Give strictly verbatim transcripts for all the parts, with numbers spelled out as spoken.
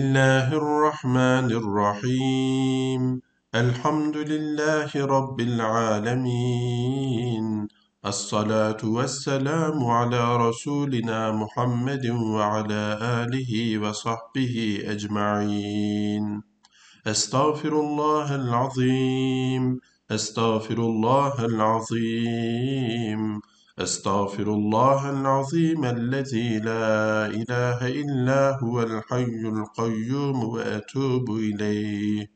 Bismillahirrahmanirrahim. Elhamdülillahi Rabbil alemin. Esselatu vesselamu ala Resulina Muhammedin ve ala alihi ve sahbihi ecma'in. Estağfirullahal azim. Estağfirullahal azim. Estağfirullahal azim ellezî lâ ilâhe illâ huvel hayyul kayyum ve etûbu ileyh.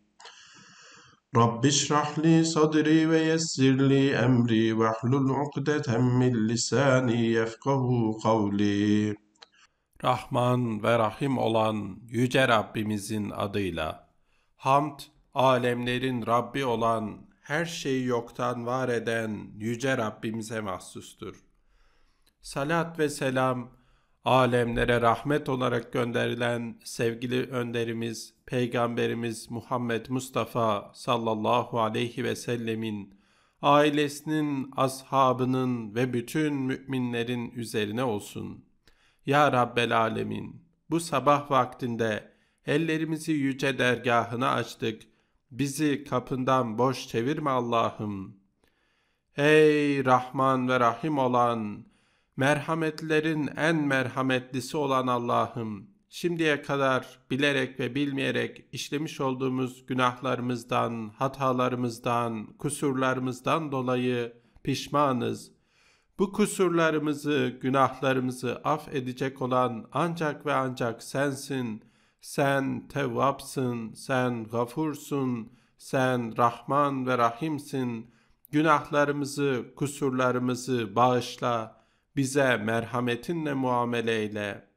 Rabbi şrah li sadri ve yessir li emri ve hlul ukdeten min lisâni yefkahu kavli. Rahman ve Rahim olan Yüce Rabbimizin adıyla. Hamd, alemlerin Rabbi olan, her şeyi yoktan var eden Yüce Rabbimize mahsustur. Salat ve selam, alemlere rahmet olarak gönderilen sevgili önderimiz, Peygamberimiz Muhammed Mustafa sallallahu aleyhi ve sellemin, ailesinin, ashabının ve bütün müminlerin üzerine olsun. Ya Rabbel Alemin, bu sabah vaktinde ellerimizi yüce dergahına açtık. Bizi kapından boş çevirme Allah'ım. Ey Rahman ve Rahim olan, merhametlerin en merhametlisi olan Allah'ım, şimdiye kadar bilerek ve bilmeyerek işlemiş olduğumuz günahlarımızdan, hatalarımızdan, kusurlarımızdan dolayı pişmanız. Bu kusurlarımızı, günahlarımızı affedecek olan ancak ve ancak sensin. Sen Tevvapsın, sen Gafursun, sen Rahman ve Rahimsin. Günahlarımızı, kusurlarımızı bağışla, bize merhametinle muamele eyle.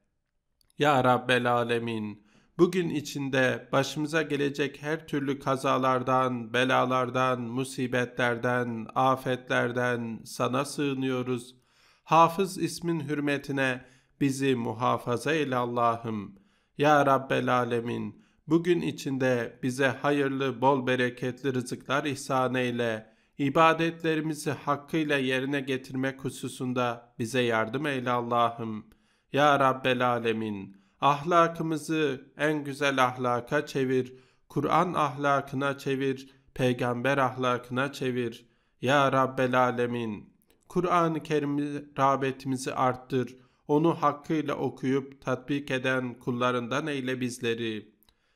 Ya Rabbel Alemin, bugün içinde başımıza gelecek her türlü kazalardan, belalardan, musibetlerden, afetlerden sana sığınıyoruz. Hafız ismin hürmetine bizi muhafaza eyle Allah'ım. Ya Rabbel Alemin, bugün içinde bize hayırlı, bol bereketli rızıklar ihsan eyle, ibadetlerimizi hakkıyla yerine getirmek hususunda bize yardım eyle Allah'ım. Ya Rabbel Alemin, ahlakımızı en güzel ahlaka çevir, Kur'an ahlakına çevir, peygamber ahlakına çevir. Ya Rabbel Alemin, Kur'an-ı Kerim'e rağbetimizi arttır, onu hakkıyla okuyup tatbik eden kullarından eyle bizleri.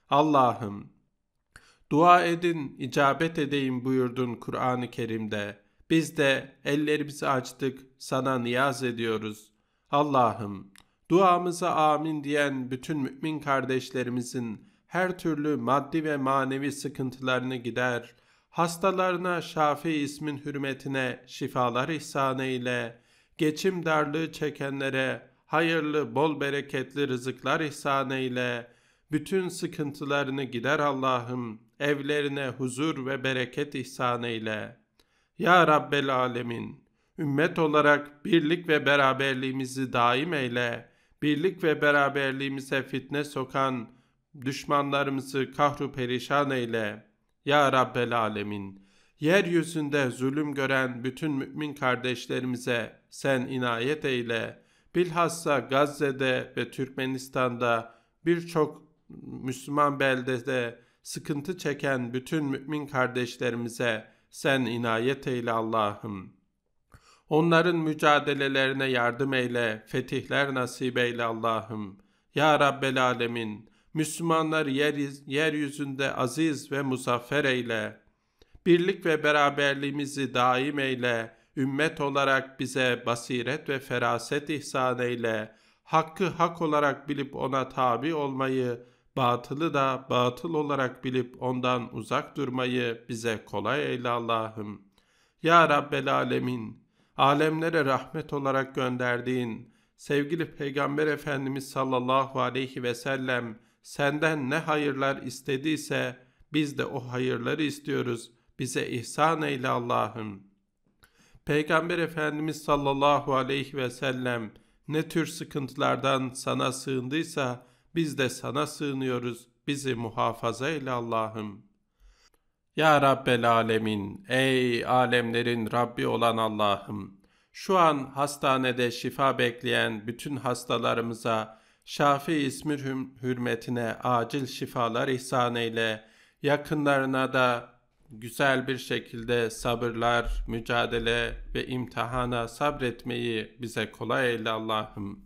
Allah'ım, dua edin, icabet edeyim buyurdun Kur'an-ı Kerim'de. Biz de ellerimizi açtık, sana niyaz ediyoruz. Allah'ım, duamıza amin diyen bütün mümin kardeşlerimizin her türlü maddi ve manevi sıkıntılarını gider, hastalarına Şafii ismin hürmetine şifalar ihsan eyle, geçim darlığı çekenlere hayırlı, bol bereketli rızıklar ihsan eyle, bütün sıkıntılarını gider Allah'ım, evlerine huzur ve bereket ihsan eyle. Ya Rabbel Alemin, ümmet olarak birlik ve beraberliğimizi daim eyle, birlik ve beraberliğimize fitne sokan düşmanlarımızı kahru perişan eyle. Ya Rabbel Alemin, yeryüzünde zulüm gören bütün mümin kardeşlerimize sen inayet eyle. Bilhassa Gazze'de ve Türkmenistan'da birçok Müslüman beldede sıkıntı çeken bütün mümin kardeşlerimize sen inayet eyle Allah'ım. Onların mücadelelerine yardım eyle, fetihler nasip eyle Allah'ım. Ya Rabbel Alemin, Müslümanlar yeryüzünde aziz ve muzaffer eyle. Birlik ve beraberliğimizi daim eyle, ümmet olarak bize basiret ve feraset ihsan eyle, hakkı hak olarak bilip ona tabi olmayı, batılı da batıl olarak bilip ondan uzak durmayı bize kolay eyle Allah'ım. Ya Rabbel Alemin, alemlere rahmet olarak gönderdiğin sevgili Peygamber Efendimiz sallallahu aleyhi ve sellem senden ne hayırlar istediyse biz de o hayırları istiyoruz. Bize ihsan eyle Allah'ım. Peygamber Efendimiz sallallahu aleyhi ve sellem ne tür sıkıntılardan sana sığındıysa biz de sana sığınıyoruz. Bizi muhafaza eyle Allah'ım. Ya Rabbel Alemin, ey alemlerin Rabbi olan Allah'ım, şu an hastanede şifa bekleyen bütün hastalarımıza, Şafii İzmir hürmetine acil şifalar ihsan eyle, yakınlarına da güzel bir şekilde sabırlar, mücadele ve imtihana sabretmeyi bize kolay eyle Allah'ım.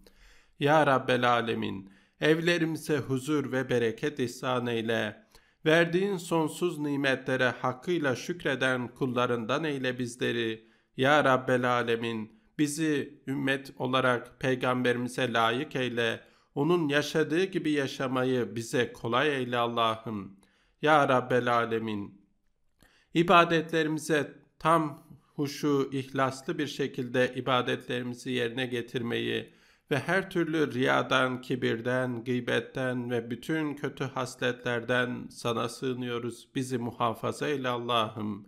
Ya Rabbel Alemin, evlerimize huzur ve bereket ihsan eyle, verdiğin sonsuz nimetlere hakkıyla şükreden kullarından eyle bizleri. Ya Rabbel Alemin, bizi ümmet olarak peygamberimize layık eyle, onun yaşadığı gibi yaşamayı bize kolay eyle Allah'ım. Ya Rabbel Alemin, ibadetlerimize tam huşu, ihlaslı bir şekilde ibadetlerimizi yerine getirmeyi ve her türlü riyadan, kibirden, gıybetten ve bütün kötü hasletlerden sana sığınıyoruz. Bizi muhafaza eyle Allah'ım.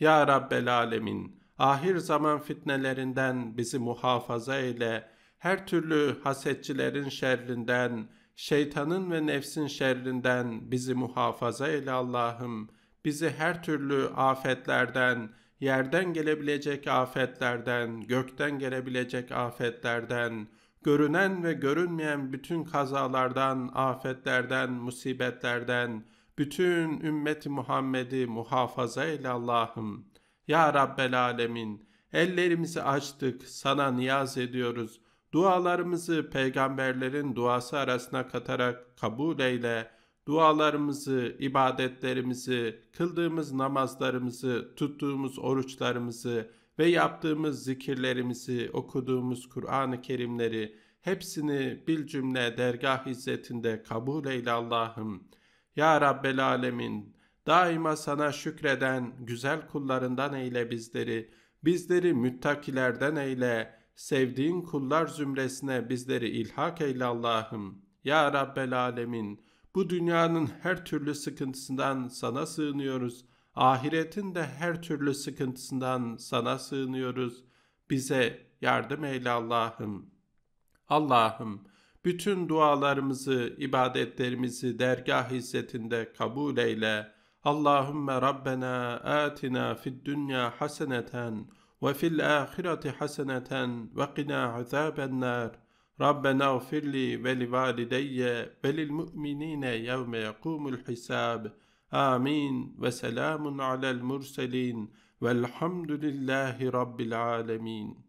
Ya Rabbel Alemin, ahir zaman fitnelerinden bizi muhafaza eyle, her türlü hasetçilerin şerrinden, şeytanın ve nefsin şerrinden bizi muhafaza eyle Allah'ım. Bizi her türlü afetlerden, yerden gelebilecek afetlerden, gökten gelebilecek afetlerden, görünen ve görünmeyen bütün kazalardan, afetlerden, musibetlerden, bütün ümmeti Muhammed'i muhafaza eyle Allah'ım. Ya Rabbel Alemin, ellerimizi açtık, sana niyaz ediyoruz. Dualarımızı peygamberlerin duası arasına katarak kabul eyle. Dualarımızı, ibadetlerimizi, kıldığımız namazlarımızı, tuttuğumuz oruçlarımızı ve yaptığımız zikirlerimizi, okuduğumuz Kur'an-ı Kerimleri hepsini bil cümle dergah izzetinde kabul eyle Allah'ım. Ya Rabbel Alemin, daima sana şükreden güzel kullarından eyle bizleri, bizleri müttakilerden eyle, sevdiğin kullar zümresine bizleri ilhak eyle Allah'ım. Ya Rabbel Alemin, bu dünyanın her türlü sıkıntısından sana sığınıyoruz. Ahiretin de her türlü sıkıntısından sana sığınıyoruz. Bize yardım eyle Allah'ım. Allah'ım, bütün dualarımızı, ibadetlerimizi dergah izzetinde kabul eyle. Allahümme Rabbena atina fid dünya haseneten ve fil ahireti haseneten ve qina azabennâr. Rabbena ufirli ve li valideyye ve lil mu'minine yevme yekumul hisab. Amin ve selamun alel murselin velhamdülillahi rabbil alemin.